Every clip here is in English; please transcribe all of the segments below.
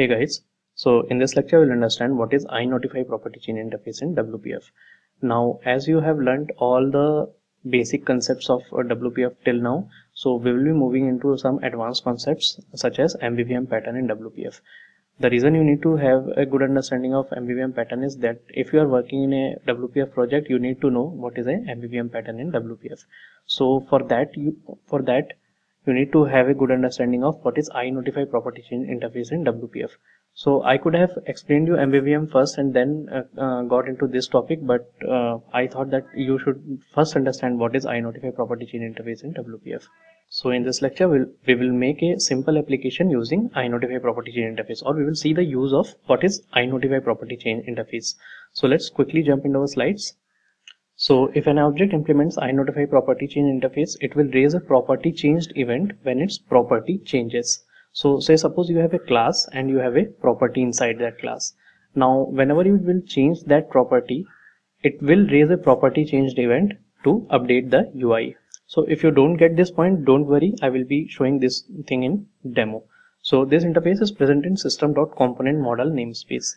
Hey guys, so in this lecture we'll understand what is iNotify property change interface in WPF. Now as you have learnt all the basic concepts of WPF till now, so we will be moving into some advanced concepts such as MVVM pattern in WPF. The reason you need to have a good understanding of MVVM pattern is that if you are working in a WPF project, you need to know what is an MVVM pattern in WPF. So for that you need to have a good understanding of what is iNotify property change interface in WPF. So I could have explained you MVVM first and then got into this topic, but I thought that you should first understand what is iNotify property change interface in WPF. So in this lecture we will make a simple application using iNotify property change interface, or we will see the use of what is iNotify property change interface. So let's quickly jump into our slides. So if an object implements iNotify property change interface, it will raise a property changed event when its property changes. So say suppose you have a class and you have a property inside that class. Now whenever you will change that property, it will raise a property changed event to update the UI. So if you don't get this point, don't worry, I will be showing this thing in demo. So this interface is present in System.ComponentModel namespace.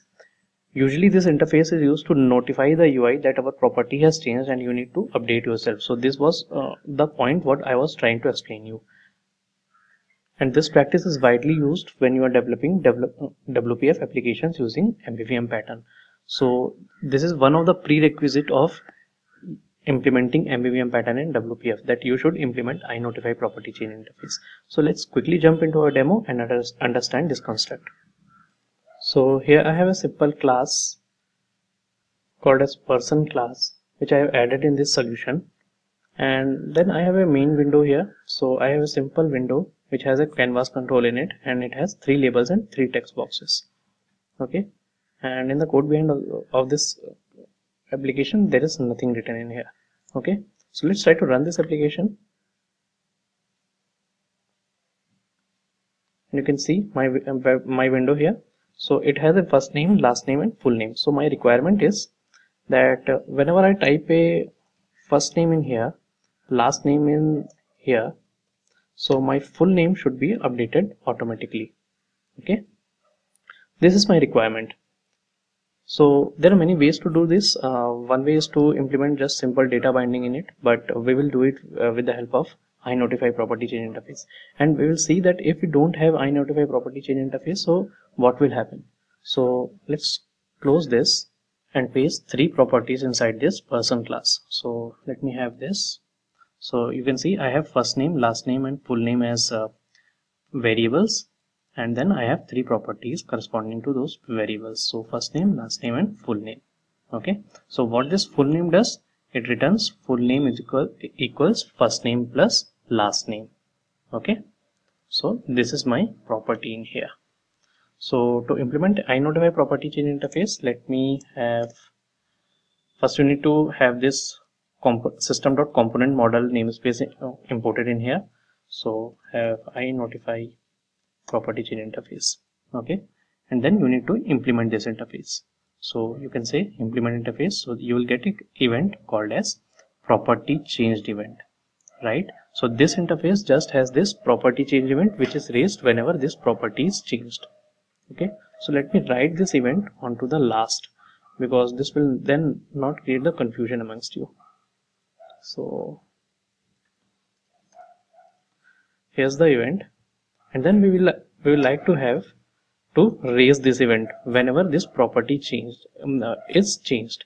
Usually this interface is used to notify the UI that our property has changed and you need to update yourself. So this was the point what I was trying to explain you. And this practice is widely used when you are developing WPF applications using MVVM pattern. So this is one of the prerequisite of implementing MVVM pattern in WPF, that you should implement iNotify property chain interface. So let's quickly jump into our demo and understand this construct. So here I have a simple class called as person class, which I have added in this solution. And then I have a main window here. So I have a simple window which has a canvas control in it, and it has 3 labels and 3 text boxes. Okay. And in the code behind of this application, there is nothing written in here. Okay, so let's try to run this application. You can see my window here. So it has a first name, last name and full name. So my requirement is that whenever I type a first name in here, last name in here, so my full name should be updated automatically. Okay, this is my requirement. So there are many ways to do this. One way is to implement just simple data binding in it, but we will do it with the help of iNotify property change interface. And we will see that if we don't have iNotify property change interface, so what will happen. So let's close this and paste 3 properties inside this person class. So let me have this. So you can see I have first name, last name and full name as variables. And then I have 3 properties corresponding to those variables. So first name, last name and full name. Okay. So what this full name does, it returns full name is equals first name plus last name. Okay. So this is my property in here. So to implement iNotify property change interface, let me have, first you need to have this System.ComponentModel namespace imported in here. So have iNotify property chain interface. Okay, and then you need to implement this interface. So you can say implement interface, so you will get an event called as property changed event, right? So this interface just has this property change event which is raised whenever this property is changed. Okay, so let me write this event onto the last, because this will then not create the confusion amongst you. So here's the event. And then we will like to have to raise this event whenever this property changed is changed.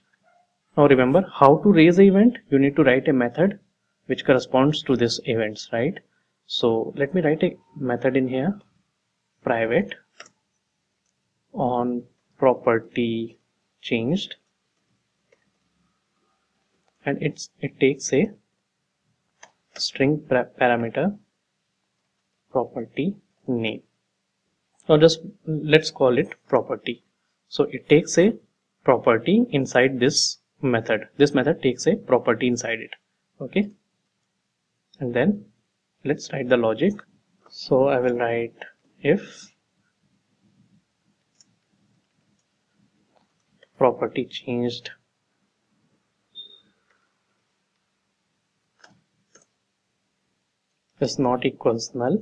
Now remember how to raise the event. You need to write a method which corresponds to this events, right? So let me write a method in here, private on property changed, and it takes a string parameter property name. Now just let's call it property. So it takes a property inside this method. This method takes a property inside it. Okay. And then let's write the logic. So I will write if property changed is not equals null,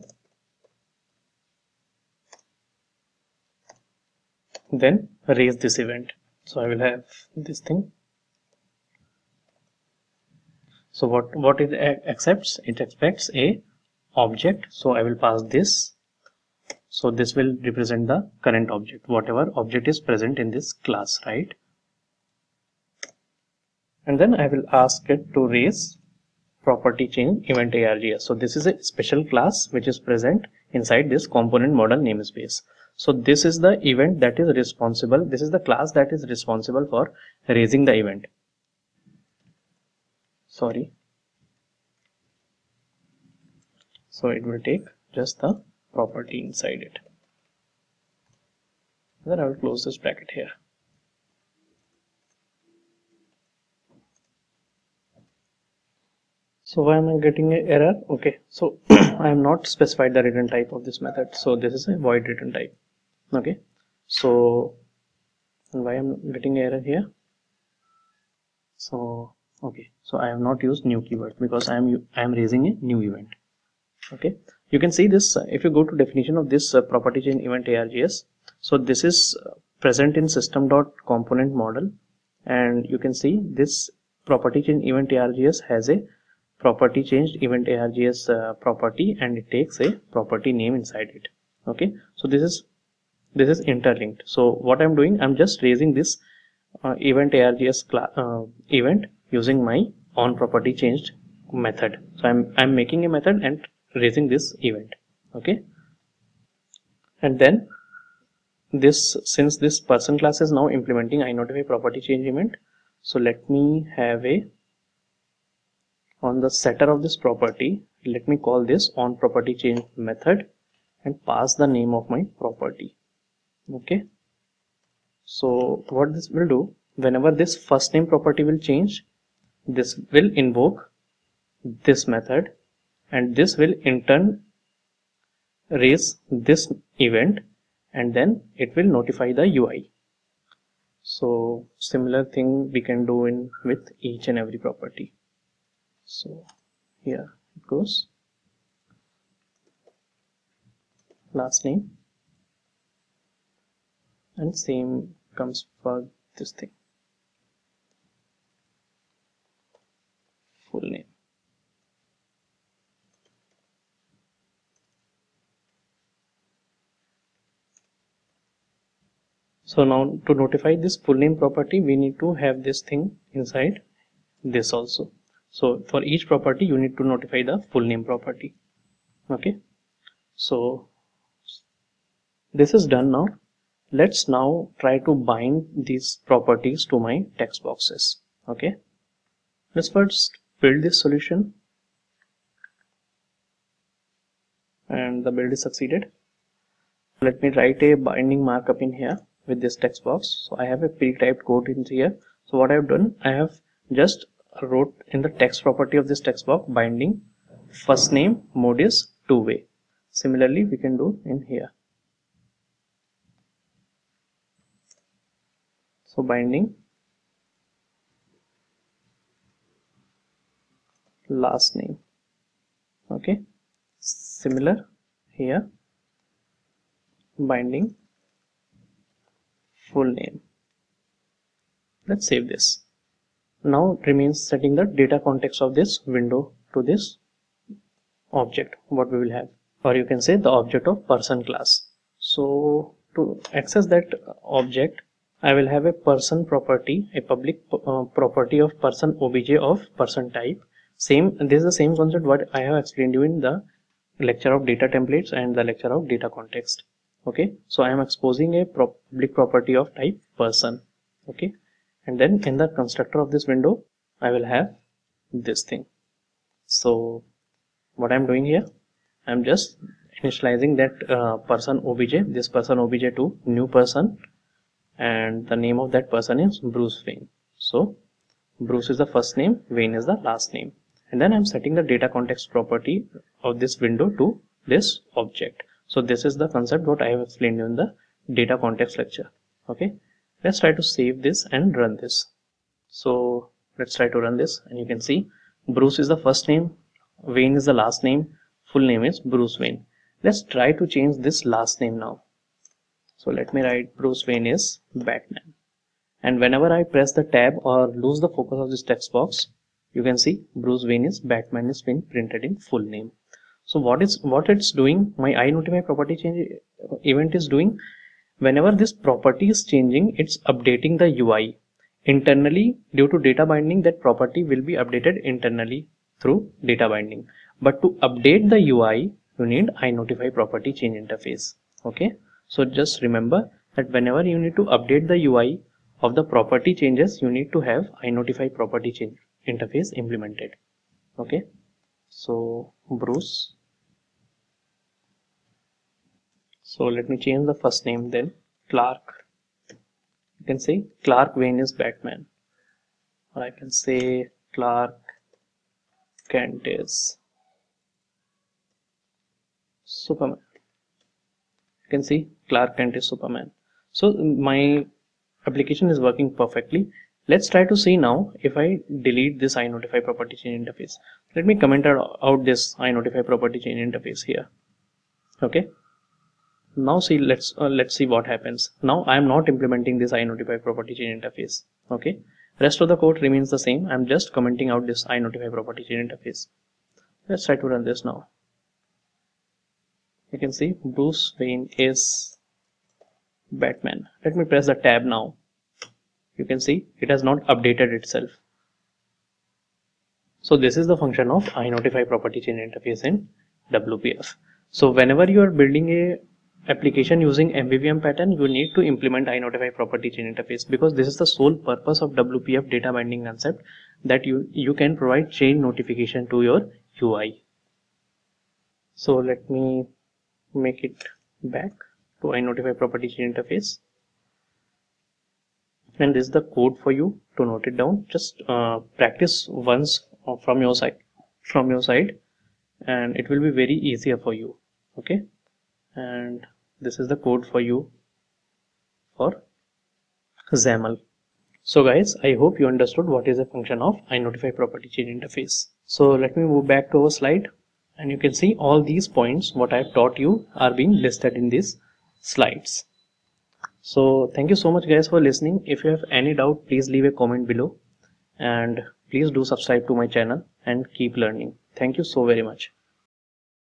then raise this event. So I will have this thing. So what it accepts? It expects a object. So I will pass this. So this will represent the current object, whatever object is present in this class, right? And then I will ask it to raise property change event args. So this is a special class which is present inside this component model namespace. So this is the event that is responsible. This is the class that is responsible for raising the event. Sorry. So it will take just the property inside it. Then I will close this bracket here. So why am I getting an error? Okay, so I have not specified the return type of this method. So this is a void return type. Okay, so why I'm getting an error here? So okay, so I have not used new keyword because I am raising a new event. Okay, you can see this if you go to definition of this property chain event args. So this is present in System.ComponentModel, and you can see this property chain event args has a property changed event args property, and it takes a property name inside it. Okay, so this is interlinked. So what I'm doing, I'm just raising this event args event using my on property changed method. So I'm making a method and raising this event. Okay, and then this, since this person class is now implementing INotify property change event, so let me have a on the setter of this property, let me call this on property change method and pass the name of my property. Okay, so what this will do, whenever this first name property will change, this will invoke this method, and this will in turn raise this event, and then it will notify the UI. So similar thing we can do in with each and every property. So here it goes, last name, and same comes for this thing, full name. So now to notify this full name property, we need to have this thing inside this also. So for each property, you need to notify the full name property. Okay, so this is done now. Let's now try to bind these properties to my text boxes. Okay, let's first build this solution. And the build is succeeded. Let me write a binding markup in here with this text box. So I have a pre-typed code in here. So what I have done, I have just wrote in the text property of this text box binding first name mode is two-way. Similarly, we can do in here. So binding last name. Okay, similar here, binding full name. Let's save this. Now remains setting the data context of this window to this object, what we will have, or you can say the object of person class. So to access that object, I will have a person property, a public property of person obj of person type. Same, this is the same concept what I have explained you in the lecture of data templates and the lecture of data context. Okay, so I am exposing a public property of type person. Okay. And then in the constructor of this window, I will have this thing. So what I'm doing here, I'm just initializing that person obj, this person obj to new person, and the name of that person is Bruce Wayne. So Bruce is the first name, Wayne is the last name. And then I'm setting the data context property of this window to this object. So this is the concept what I have explained in the data context lecture. Okay. Let's try to save this and run this. So let's try to run this, and you can see Bruce is the first name, Wayne is the last name, full name is Bruce Wayne. Let's try to change this last name now. So let me write Bruce Wayne is Batman. And whenever I press the tab or lose the focus of this text box, you can see Bruce Wayne is Batman is being printed in full name. So what it's doing, my INotify property change event is doing, whenever this property is changing, it's updating the UI internally. Due to data binding, that property will be updated internally through data binding. But to update the UI, you need INotify property change interface. Okay, so just remember that whenever you need to update the UI of the property changes, you need to have INotify property change interface implemented. Okay, so Bruce. So let me change the first name then, Clark. You can say Clark Wayne is Batman, or I can say Clark Kent is Superman. You can see Clark Kent is Superman. So my application is working perfectly. Let's try to see now if I delete this INotify property change interface. Let me comment out this INotify property change interface here. Okay. Now see, let's see what happens. Now I am not implementing this INotify property change interface. Okay. Rest of the code remains the same. I am just commenting out this INotify property change interface. Let's try to run this now. You can see Bruce Wayne is Batman. Let me press the tab now. You can see it has not updated itself. So this is the function of INotify property change interface in WPF. So whenever you are building a application using MVVM pattern, you need to implement INotify property change interface, because this is the sole purpose of WPF data binding concept, that you can provide change notification to your UI. So let me make it back to INotify property change interface. And this is the code for you to note it down. Just practice once from your side, and it will be very easier for you. Okay, and this is the code for you for XAML. So guys, I hope you understood what is the function of INotify property change interface. So let me move back to our slide, and you can see all these points what I have taught you are being listed in these slides. So thank you so much guys for listening. If you have any doubt, please leave a comment below, and please do subscribe to my channel and keep learning. Thank you so very much.